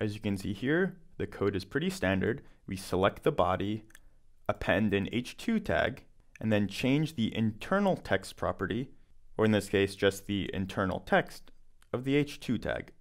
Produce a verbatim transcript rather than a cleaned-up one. As you can see here, the code is pretty standard. We select the body, append an H two tag, and then change the internal text property, or in this case, just the internal text of the H two tag.